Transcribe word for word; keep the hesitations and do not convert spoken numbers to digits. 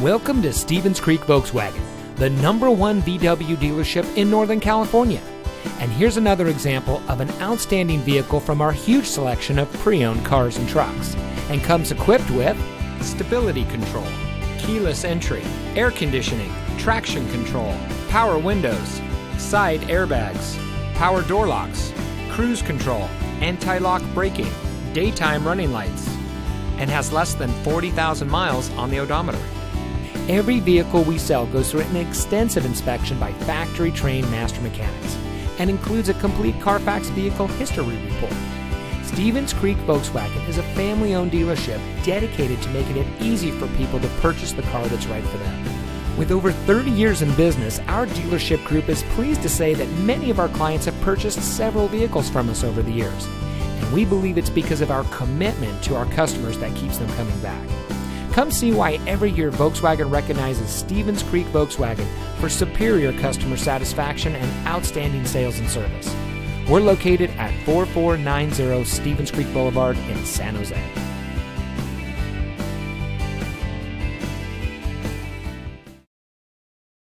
Welcome to Stevens Creek Volkswagen, the number one V W dealership in Northern California. And here's another example of an outstanding vehicle from our huge selection of pre-owned cars and trucks, and comes equipped with stability control, keyless entry, air conditioning, traction control, power windows, side airbags, power door locks, cruise control, anti-lock braking, daytime running lights, and has less than forty thousand miles on the odometer. Every vehicle we sell goes through an extensive inspection by factory-trained master mechanics and includes a complete Carfax vehicle history report. Stevens Creek Volkswagen is a family-owned dealership dedicated to making it easy for people to purchase the car that's right for them. With over thirty years in business, our dealership group is pleased to say that many of our clients have purchased several vehicles from us over the years, and we believe it's because of our commitment to our customers that keeps them coming back. Come see why every year Volkswagen recognizes Stevens Creek Volkswagen for superior customer satisfaction and outstanding sales and service. We're located at four four nine zero Stevens Creek Boulevard in San Jose.